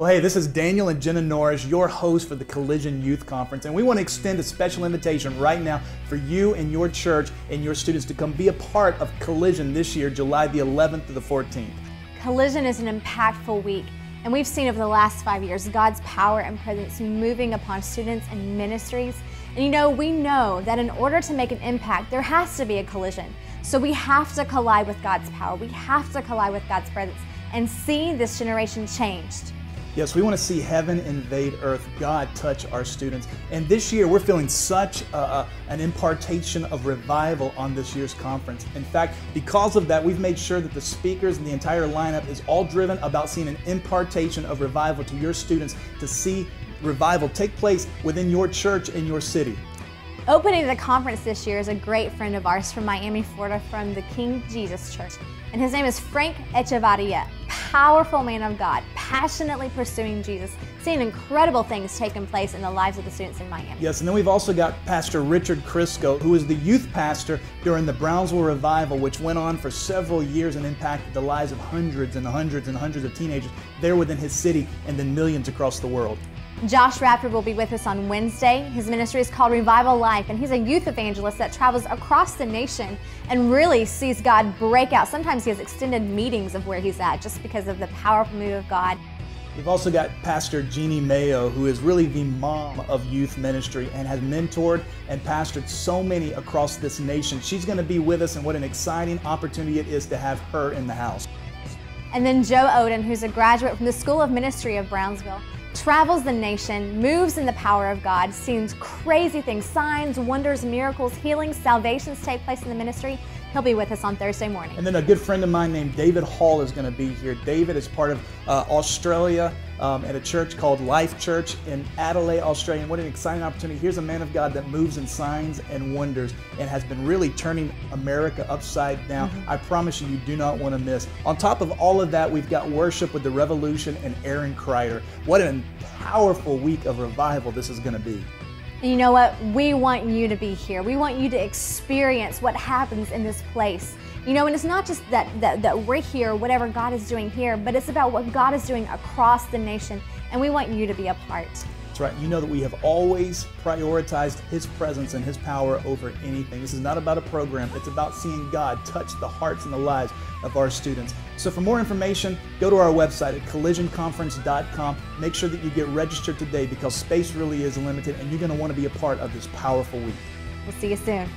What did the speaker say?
Well, hey, this is Daniel and Jenna Norris, your hosts for the Collision Youth Conference, and we want to extend a special invitation right now for you and your church and your students to come be a part of Collision this year, July the 11th to the 14th. Collision is an impactful week, and we've seen over the last 5 years God's power and presence moving upon students and ministries. And you know, we know that in order to make an impact, there has to be a collision. So we have to collide with God's power. We have to collide with God's presence and see this generation changed. Yes, we want to see heaven invade earth, God touch our students. And this year, we're feeling such an impartation of revival on this year's conference. In fact, because of that, we've made sure that the speakers and the entire lineup is all driven about seeing an impartation of revival to your students, to see revival take place within your church and your city. Opening the conference this year is a great friend of ours from Miami, Florida, from the King Jesus Church. And his name is Frank Hechavarria, powerful man of God, passionately pursuing Jesus, seeing incredible things taking place in the lives of the students in Miami. Yes, and then we've also got Pastor Richard Crisco, who is the youth pastor during the Brownsville Revival, which went on for several years and impacted the lives of hundreds and hundreds and hundreds of teenagers there within his city and then millions across the world. Josh Radford will be with us on Wednesday. His ministry is called Revival Life, and he's a youth evangelist that travels across the nation and really sees God break out. Sometimes he has extended meetings of where he's at just because of the powerful move of God. We've also got Pastor Jeannie Mayo, who is really the mom of youth ministry and has mentored and pastored so many across this nation. She's going to be with us, and what an exciting opportunity it is to have her in the house. And then Joe Oden, who's a graduate from the School of Ministry of Brownsville, travels the nation, moves in the power of God, sees crazy things, signs, wonders, miracles, healings, salvations take place in the ministry. He'll be with us on Thursday morning. And then a good friend of mine named David Hall is going to be here. David is part of Australia at a church called Life Church in Adelaide, Australia. And what an exciting opportunity. Here's a man of God that moves in signs and wonders and has been really turning America upside down. I promise you, you do not want to miss. On top of all of that, we've got worship with the Revolution and Aaron Crider. What a powerful week of revival this is going to be. And you know what? We want you to be here. We want you to experience what happens in this place. You know, and it's not just that we're here, whatever God is doing here, but it's about what God is doing across the nation, and we want you to be a part. That's right. You know that we have always prioritized His presence and His power over anything. This is not about a program. It's about seeing God touch the hearts and the lives of our students. So for more information, go to our website at collisionconference.com. Make sure that you get registered today because space really is limited, and you're going to want to be a part of this powerful week. We'll see you soon.